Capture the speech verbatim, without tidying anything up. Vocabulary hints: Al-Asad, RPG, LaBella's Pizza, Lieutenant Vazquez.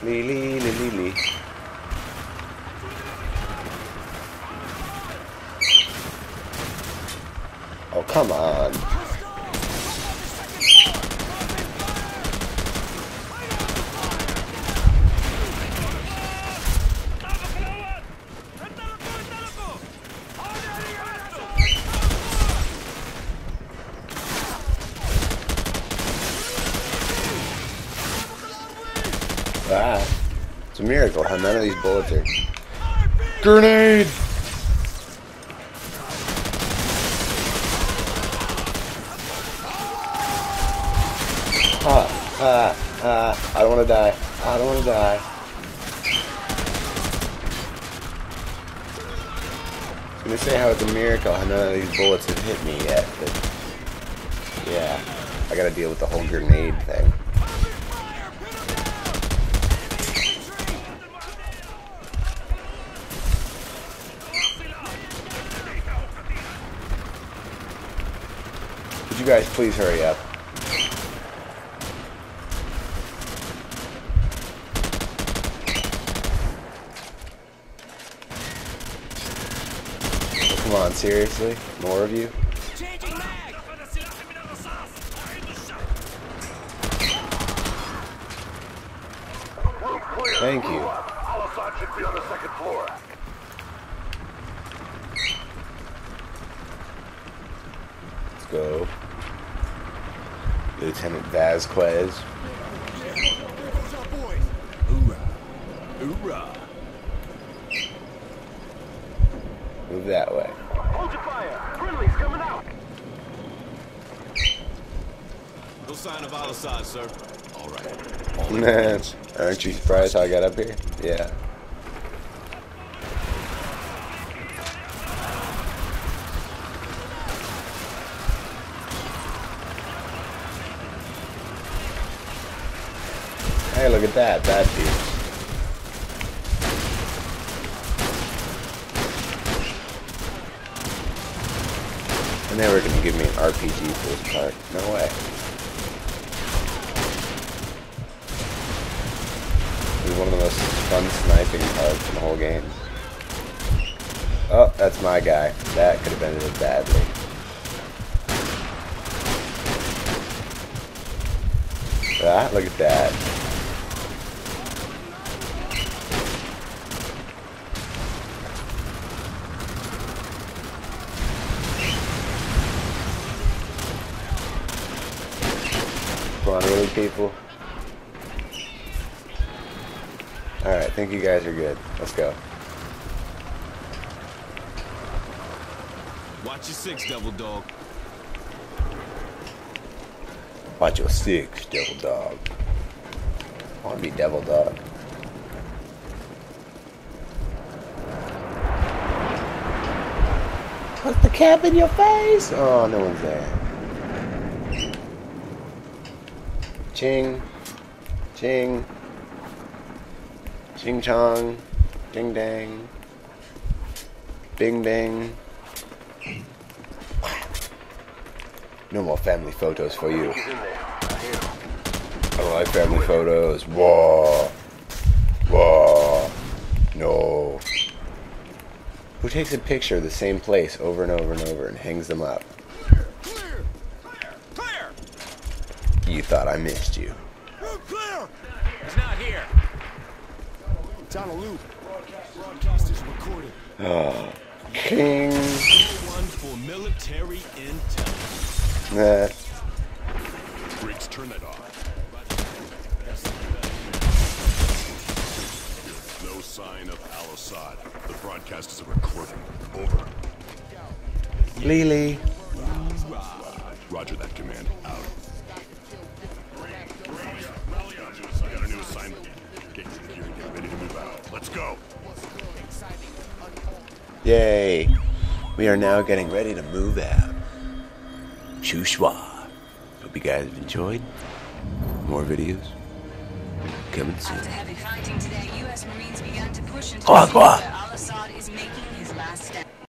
Lee, lee, lee, lee, lee. Oh, come on. Ah, it's a miracle how none of these bullets are. Grenade! Ah, ah, ah, I don't want to die. I don't want to die. I was going to say how it's a miracle how none of these bullets have hit me yet, but yeah, I got to deal with the whole grenade thing. You guys, please hurry up. Oh, come on, seriously? More of you? Thank you. Al-Asad should be on the second floor. Let's go. Lieutenant Vazquez. Move that way. Hold your fire. Friendly's coming out. No sign of Al-Asad, sir. All right. All Man, aren't you surprised how I got up here? Yeah. Hey, look at that, that dude. And they were gonna give me an R P G for this part. No way. It was one of the most fun sniping parts in the whole game. Oh, that's my guy. That could have ended badly. Ah, look at that. Come on, really, people? Alright, I think you guys are good. Let's go. Watch your six, Devil Dog. Watch your six, Devil Dog. I want to be Devil Dog. Put the cap in your face! Oh, no one's there. Ching, ching, ching chong, ding dang, bing bing. No more family photos for you. I don't like family photos. Whoa, whoa, no. Who takes a picture of the same place over and over and over and hangs them up? You thought I missed you. Route clear! He's not here. Down a loop. Broadcast is recorded. Oh. King. One for military intel. Nah. Briggs, turn that off. No sign of Al-Asad. The broadcast is a recording. Over. Lily. Roger that command. Out. Let's go. Yay. We are now getting ready to move out. Chushwa. Hope you guys have enjoyed. More videos coming soon. After heavy fighting today, U S Marines began to push into the Al-Asad is making